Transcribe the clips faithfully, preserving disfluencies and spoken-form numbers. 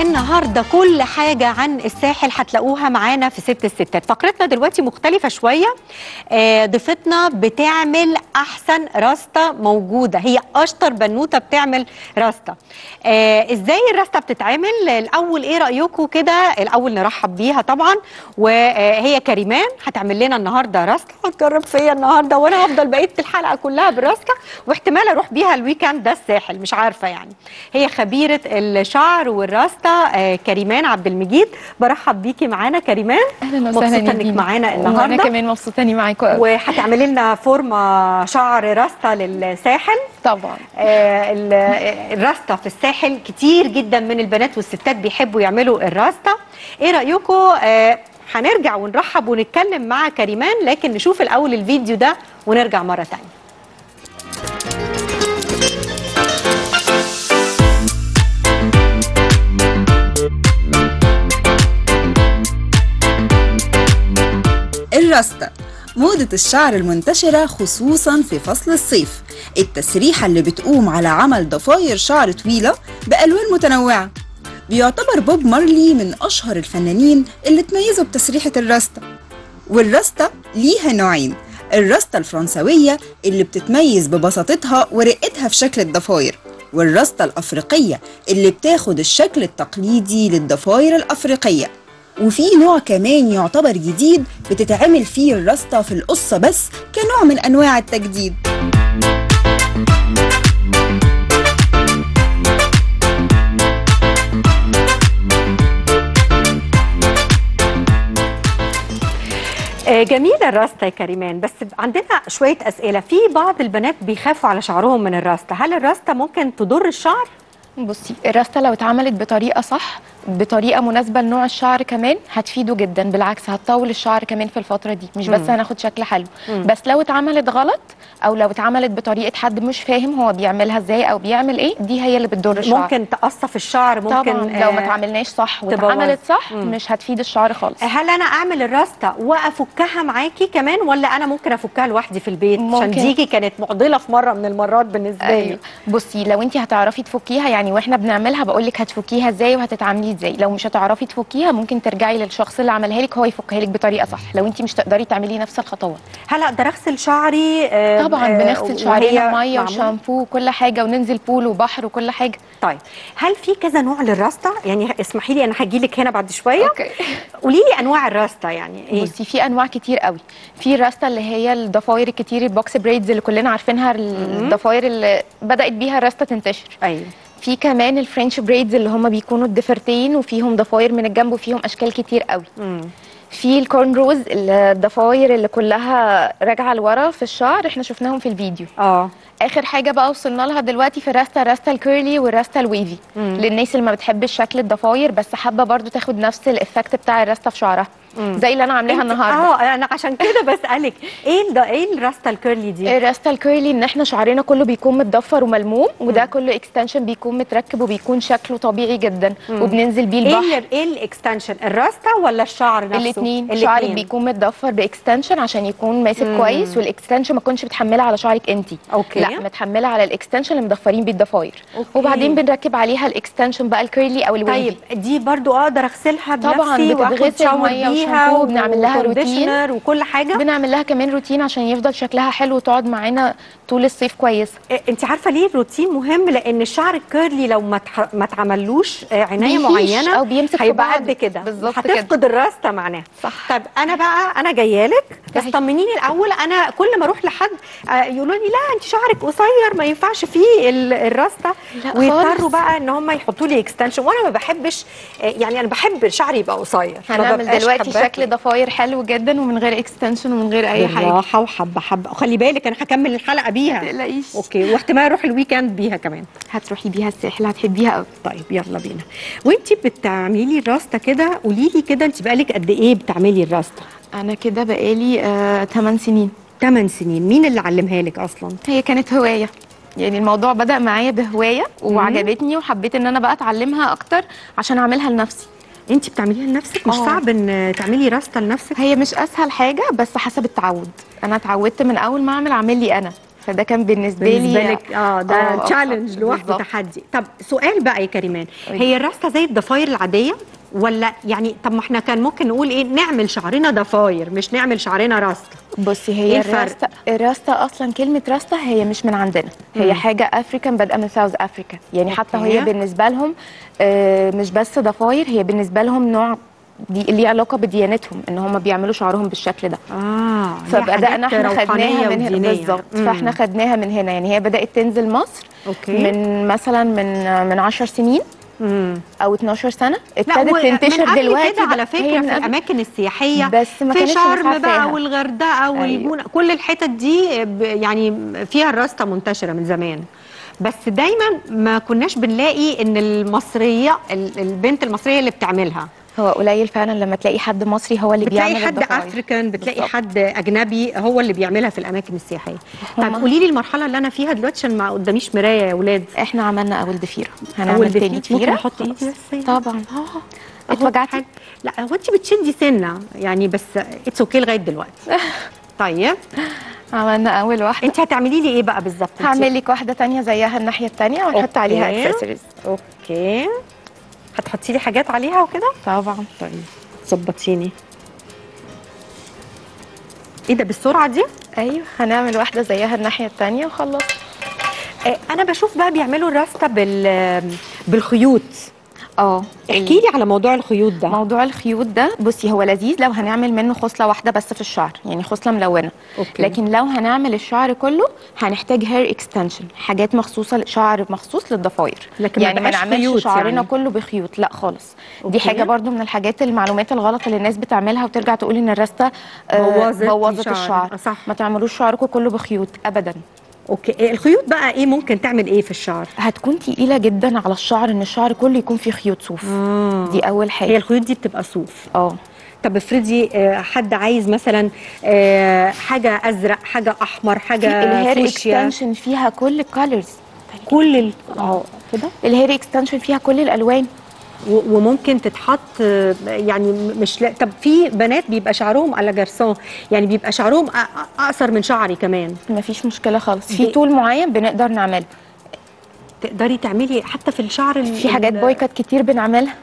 النهارده كل حاجه عن الساحل هتلاقوها معانا في ست الستات. فقرتنا دلوقتي مختلفه شويه، ضيفتنا بتعمل احسن راسته موجوده، هي اشطر بنوته بتعمل راسته. ازاي الراسته بتتعمل؟ الاول ايه رايكم كده؟ الاول نرحب بيها طبعا، وهي كريمان هتعمل لنا النهارده راسته، هتجرب فيا النهارده وانا هفضل بقيه الحلقه كلها بالراسته، واحتمال اروح بيها الويكند ده الساحل، مش عارفه يعني. هي خبيره الشعر والراسته كريمان عبد المجيد. برحب بيكي معانا كريمان، اهلا وسهلا بيكي، مبسوطه انك معانا النهارده. وانا كمان مبسوطه اني معاكم قوي. وهتعملي لنا فورمه شعر راسته للساحل طبعا. آه الراسته في الساحل كتير جدا من البنات والستات بيحبوا يعملوا الراسته. ايه رايكم؟ آه هنرجع ونرحب ونتكلم مع كريمان، لكن نشوف الاول الفيديو ده ونرجع مره ثانيه. الراستا موضة الشعر المنتشرة خصوصا في فصل الصيف، التسريحة اللي بتقوم على عمل ضفاير شعر طويلة بألوان متنوعة. بيعتبر بوب مارلي من أشهر الفنانين اللي تميزوا بتسريحة الراستا. والراستا ليها نوعين، الراستا الفرنسوية اللي بتتميز ببساطتها ورقتها في شكل الضفاير، والراستا الأفريقية اللي بتاخد الشكل التقليدي للضفاير الأفريقية. وفي نوع كمان يعتبر جديد بتتعمل فيه الراسته في القصه بس كنوع من انواع التجديد. جميلة الراسته يا كريمان، بس عندنا شويه اسئله. في بعض البنات بيخافوا على شعرهم من الراسته، هل الراسته ممكن تضر الشعر؟ بصي، الراسته لو اتعملت بطريقه صح، بطريقه مناسبه لنوع الشعر كمان، هتفيده جدا، بالعكس هتطول الشعر كمان في الفتره دي، مش بس مم. هناخد شكل حلو. مم. بس لو اتعملت غلط، او لو اتعملت بطريقه حد مش فاهم هو بيعملها ازاي او بيعمل ايه، دي هي اللي بتضر الشعر، ممكن تقصف الشعر، ممكن طبعا لو ما اتعملناش صح واتعملت صح مم. مش هتفيد الشعر خالص. هل انا اعمل الراسته وافكها معاكي كمان، ولا انا ممكن افكها لوحدي في البيت؟ عشان ديكي كانت معضله في مره من المرات بالنسبه لي. أيوه. بصي، لو انت هتعرفي تفكيها يعني، واحنا بنعملها بقول لك هتفكيها ازاي وهتتعاملي ازاي. لو مش هتعرفي تفكيها، ممكن ترجعي للشخص اللي عملها لك، هو يفكها لك بطريقه صح لو انت مش تقدري تعملي نفس الخطوات. هل اقدر اغسل شعري؟ آه طبعا، بنغسل شعرنا ميه وشامبو وكل حاجه، وننزل بول وبحر وكل حاجه. طيب، هل في كذا نوع للراسته؟ يعني اسمحي لي انا هجي لك هنا بعد شويه. اوكي، قولي لي انواع الراسته يعني ايه؟ بصي، في انواع كتير قوي. في الراسته اللي هي الضفاير الكتير، البوكس بريدز اللي كلنا عارفينها، الضفاير اللي بدات بيها الراسته تنتشر. ايوه. في كمان الفرنش بريدز اللي هم بيكونوا الضفيرتين وفيهم ضفاير من الجنب وفيهم اشكال كتير قوي. مم. في الكورن روز، الضفاير اللي كلها راجعه لورا في الشعر، احنا شفناهم في الفيديو. اه اخر حاجه بقى وصلنا لها دلوقتي في الراسته، الراسته الكيرلي والراسته الويفي، للناس اللي ما بتحبش شكل الضفاير بس حابه برضو تاخد نفس الافكت بتاع الراسته في شعرها، مم. زي اللي انا عاملاها النهارده. اه انا عشان كده بسالك ايه ده، ايه الراسته الكيرلي دي؟ الراسته الكيرلي ان احنا شعرنا كله بيكون متضفر وملموم، وده مم. كله اكستنشن بيكون متركب وبيكون شكله طبيعي جدا، مم. وبننزل بيه البحر. ايه ايه الاكستنشن، الراسته ولا الشعر نفسه؟ الاثنين. شعرك بيكون متضفر باكستنشن عشان يكون ماسك مم. كويس، والاكستنشن ما تكونش متحمله على شعرك انت. اوكي. لا، متحمله على الاكستنشن اللي مضفرين بيه الضفاير، وبعدين بنركب عليها الاكستنشن بقى الكيرلي او الويفي. طيب، دي برضو اقدر اغسلها بنفسي؟ طبعا، بتتغسل وبنعمل لها روتين وكل حاجه، بنعمل لها كمان روتين عشان يفضل شكلها حلو وتقعد معانا طول الصيف كويسه. انت عارفه ليه الروتين مهم؟ لان الشعر الكيرلي لو ما ما اتعملوش عنايه معينه او بيمسك هيبقى قد كده، هتفقد الراسته معناها. صح. طب انا بقى انا جايه لك، بس طمنيني الاول، انا كل ما اروح لحد يقولوا لي لا انت شعرك قصير ما ينفعش فيه الراسته، ويضطروا بقى ان هم يحطوا لي اكستنشن، وانا ما بحبش يعني، انا بحب شعري يبقى قصير. هنعمل دلوقتي شكل ضفاير حلو جدا ومن غير اكستنشن ومن غير اي حاجه، بالراحه وحبه حبه. وخلي بالك انا هكمل الحلقه بيها، ما تقلقيش. اوكي، واحتمال اروح الويكند بيها كمان. هتروحي بيها الساحل، هتحبيها قوي. طيب يلا بينا. وانت بتعملي لي الراسته كده، قولي لي كده، انت بقالك قد ايه بتعملي الراسته؟ انا كده بقالي آه تمن سنين. تمن سنين. مين اللي علمها لك اصلا؟ هي كانت هوايه يعني، الموضوع بدا معايا بهوايه وعجبتني، وحبيت ان انا بقى اتعلمها اكتر عشان اعملها لنفسي. انت بتعمليها لنفسك؟ مش أوه. صعب ان تعملي راسته لنفسك؟ هي مش اسهل حاجه، بس حسب التعود. انا اتعودت من اول ما اعمل اعمل لي انا، فده كان بالنسبه, بالنسبة لي لك اه ده تشالنج لوحده, تحدي. طب سؤال بقى يا كريمان, هي الرصه زي الضفاير العاديه ولا يعني طب ما احنا كان ممكن نقول ايه, نعمل شعرنا ضفاير مش نعمل شعرنا راسته؟ بصي هي إيه الراسته, الراسته اصلا كلمه راسته هي مش من عندنا, هي مم. حاجه افريكان بادئه من ساوث افريكا يعني. حتى هي بالنسبه لهم آه مش بس ضفاير, هي بالنسبه لهم نوع دي اللي علاقه بديانتهم ان هم بيعملوا شعرهم بالشكل ده. اه فبدانا احنا خدناها من هنا بالظبط, فاحنا خدناها من هنا يعني. هي بدات تنزل مصر أوكي. من مثلا من من عشر سنين امم او اتناشر سنه ابتدت تنتشر دلوقتي على فكره في الاماكن السياحيه, بس ما في شرم بقى والغردقه والجونه, أيوه. كل الحتت دي يعني فيها الراسته منتشره من زمان, بس دايما ما كناش بنلاقي ان المصريه البنت المصريه اللي بتعملها. هو قليل فعلا لما تلاقي حد مصري هو اللي بيعمل الضفاير, بتلاقي حد افريكان, بتلاقي بالضبط. حد اجنبي هو اللي بيعملها في الاماكن السياحيه. طب قولي لي المرحله اللي انا فيها دلوقتي عشان ما قداميش مرايه يا اولاد. احنا عملنا اول ضفيره, هنعمل تاني ضفيره طبعا. اه اتوجعتي؟ لا هو انت بتشدي سنه يعني, بس اتس اوكي لغايه دلوقتي. طيب عملنا اول واحده, انت هتعملي لي ايه بقى بالظبط؟ هعمل لك واحده ثانيه زيها الناحيه الثانيه ونحط عليها اكسسوارز. اوكي هتحطي لي حاجات عليها وكده؟ طبعا. طيب ظبطيني. ايه ده بالسرعه دي؟ ايوه هنعمل واحده زيها الناحيه الثانيه وخلاص. آه انا بشوف بقى بيعملوا الراسته بال بالخيوط. اه احكي لي على موضوع الخيوط ده. موضوع الخيوط ده بصي هو لذيذ لو هنعمل منه خصله واحده بس في الشعر يعني, خصله ملونه أوكي. لكن لو هنعمل الشعر كله هنحتاج هير اكستنشن, حاجات مخصوصه شعر مخصوص للضفاير يعني, ما نعملش شعرنا يعني. كله بخيوط لا خالص أوكي. دي حاجه برده من الحاجات المعلومات الغلط اللي الناس بتعملها وترجع تقول ان الراسته بوظت الشعر. صح. ما تعملوش شعركم كله بخيوط ابدا. اوكي الخيوط بقى ايه, ممكن تعمل ايه في الشعر؟ هتكون تقيله جدا على الشعر ان الشعر كله يكون فيه خيوط صوف. آه. دي اول حاجه. هي الخيوط دي بتبقى صوف. اه طب افرضي حد عايز مثلا حاجه ازرق, حاجه احمر, حاجه الهير اكستنشن فيها كل الكالرز, كل ال... اه كده الهير اكستنشن فيها كل الالوان وممكن تتحط يعني مش لا... طب في بنات بيبقى شعرهم على جرسون يعني, بيبقى شعرهم اقصر من شعري كمان, مفيش مشكله خالص. في طول معين بنقدر نعمله. تقدري تعملي حتى في الشعر في حاجات بويكات كتير بنعملها,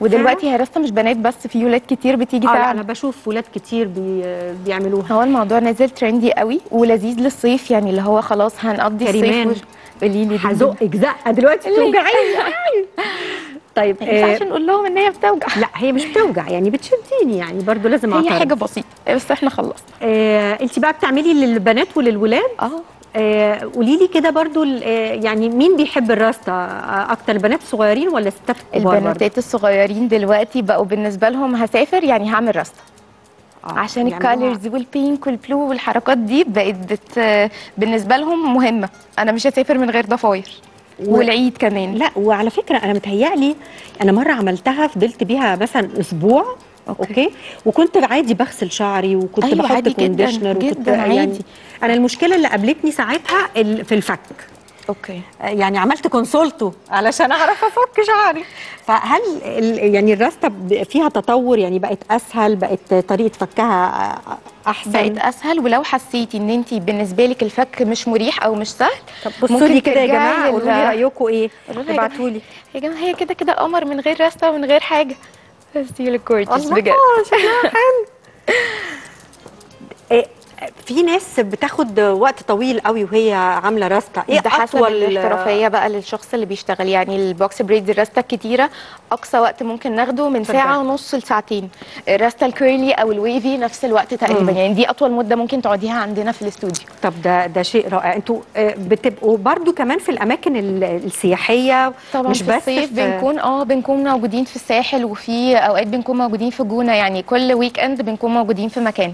ودلوقتي هي راسته مش بنات بس, في ولاد كتير بتيجي تعمل. انا بشوف ولاد كتير بي... بيعملوها. هو الموضوع نازل ترندي قوي ولذيذ للصيف يعني, اللي هو خلاص هنقضي الصيف. قولي لي هزقك زقه دلوقتي بتوجعيني. طيب ما ينفعش آه نقول لهم ان هي بتوجع. لا هي مش بتوجع يعني, بتشديني يعني برضو لازم اعترف. هي حاجه بسيطه بس احنا خلصنا. آه انت بقى بتعملي للبنات وللولاد؟ اه قولي لي كده برضو يعني مين بيحب الراسته اكتر, البنات الصغيرين ولا الستات الكبار؟ البنات الصغيرين دلوقتي بقوا بالنسبه لهم هسافر يعني هعمل راسته. آه. عشان الكالرز والبينك والبلو والحركات دي بقت بت... بالنسبه لهم مهمه. انا مش هسافر من غير ضفاير و... والعيد كمان. لا وعلى فكره انا متهيألي انا مره عملتها فضلت بيها مثلا اسبوع اوكي, أوكي. وكنت عادي بغسل شعري وكنت أيوة بحط كونديشنر جدا, جدا عادي يعني. انا المشكله اللي قابلتني ساعتها في الفك اوكي يعني, عملت كونسولتو علشان اعرف افك شعري. فهل يعني الراسته فيها تطور يعني, بقت اسهل, بقت طريقه فكها احسن؟ بقت اسهل. ولو حسيتي ان انت بالنسبه لك الفك مش مريح او مش سهل, طب بصوا لي كده يا جماعه قولوا لي رايكم ايه, ابعتوا لي يا جماعه. هي كده كده قمر من غير راسته ومن غير حاجه. ستيل كورتس بجد شكلها حلو. في ناس بتاخد وقت طويل قوي وهي عامله راسته, ايه ده؟ حسب الاحترافيه بقى للشخص اللي بيشتغل يعني. البوكس بريد الراسته الكتيره اقصى وقت ممكن ناخده من صدق. ساعه ونص لساعتين. الراسته الكيرلي او الويفي نفس الوقت تقريبا مم. يعني دي اطول مده ممكن تقعديها عندنا في الاستوديو. طب ده ده شيء رائع. انتوا بتبقوا برضو كمان في الاماكن السياحيه طبعا مش في بس الصيف في... بنكون اه بنكون موجودين في الساحل, وفي اوقات بنكون موجودين في الجونه يعني, كل ويك اند بنكون موجودين في مكان.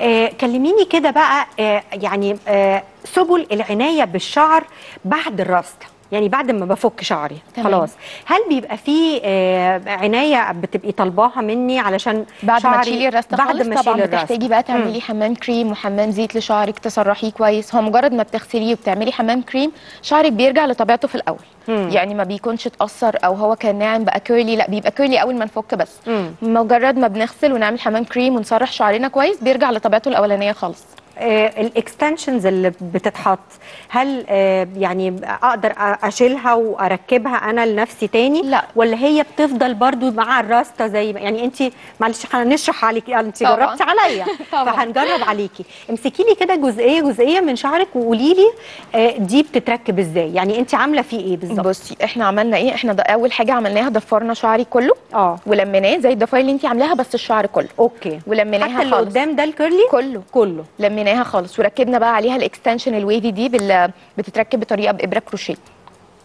آه كلميني كده بقى آه يعني آه سبل العناية بالشعر بعد الراسته يعني, بعد ما بفك شعري تمام. خلاص هل بيبقى فيه آه عناية بتبقي طالباها مني علشان بعد شعري ما تشيلي الراسته؟ بعد ما طبعا بتحتاجي بقى تعملي حمام كريم وحمام زيت لشعرك, تسرحيه كويس. هو مجرد ما بتغسليه وبتعملي حمام كريم شعرك بيرجع لطبيعته في الاول مم. يعني ما بيكونش اتأثر او هو كان ناعم بقى كيرلي, لا بيبقى كيرلي اول ما نفك بس مم. مجرد ما بنغسل ونعمل حمام كريم ونسرح شعرنا كويس بيرجع لطبيعته الاولانيه خالص. الاكستنشنز اللي بتتحط، هل يعني اقدر اشيلها واركبها انا لنفسي تاني؟ لا، ولا هي بتفضل برضو مع الراسته زي ما يعني انت؟ معلش هنشرح عليكي، انت جربتي عليا فهنجرب عليكي. امسكي لي كده جزئيه جزئيه من شعرك وقولي لي دي بتتركب ازاي، يعني انت عامله فيه ايه بالظبط؟ بصي احنا عملنا ايه، احنا اول حاجه عملناها ضفرنا شعري كله اه ولميناه زي الضفاير اللي انت عاملاها بس الشعر كله. اوكي، ولميناها حتى اللي قدام ده الكيرلي كله كله لميناها خالص، وركبنا بقى عليها الاكستنشن الويفي دي بال... بتتركب بطريقه بابره كروشيه.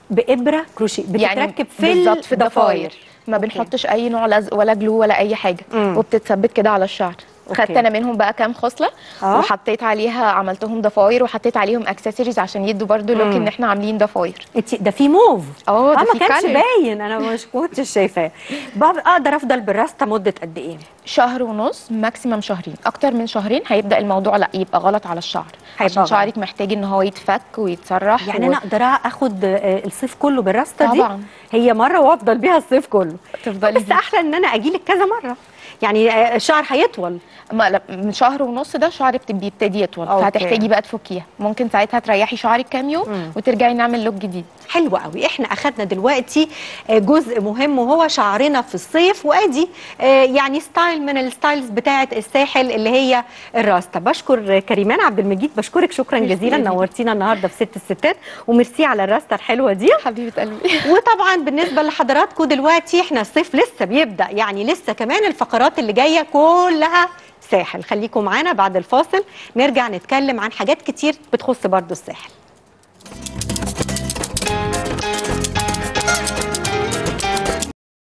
بابره كروشيه بتتركب يعني في الضفاير، ما بنحطش اي نوع لزق ولا جلو ولا اي حاجه. مم. وبتتثبت كده على الشعر. خدت انا منهم بقى كام خصله آه. وحطيت عليها، عملتهم ضفاير وحطيت عليهم اكسسوارز عشان يدوا برده لوك ان احنا عاملين ضفاير. ده في موف اه ده ما كانش باين، انا مش كنتش شايفاه. اقدر افضل بالراسته مده قد ايه؟ شهر ونص ماكسيمم، شهرين. اكتر من شهرين هيبدا الموضوع لا يبقى غلط على الشعر، عشان شعرك محتاج ان هو يتفك ويتسرح يعني. و... انا اقدر اخد الصيف كله بالراسته دي هي مره وافضل بيها الصيف كله تفضلي، بس احلى ان انا اجي لك كذا مره يعني. الشعر هيطول من شهر ونص، ده شعر بيبتدي يطول فهتحتاجي بقى تفكيها، ممكن ساعتها تريحي شعرك كام يوم مم. وترجعي نعمل لوك جديد. حلو قوي. احنا اخدنا دلوقتي جزء مهم وهو شعرنا في الصيف، وادي يعني ستايل من الستايلز بتاعه الساحل اللي هي الراسته. بشكر كريمان عبد المجيد، بشكرك شكرا جزيلا، نورتينا النهارده في ست الستات، وميرسي على الراسته الحلوه دي حبيبه قلبي. وطبعا بالنسبه لحضراتكم دلوقتي احنا الصيف لسه بيبدا، يعني لسه كمان الفقرات اللي جايه كلها ساحل. خليكم معانا، بعد الفاصل نرجع نتكلم عن حاجات كتير بتخص برضو الساحل.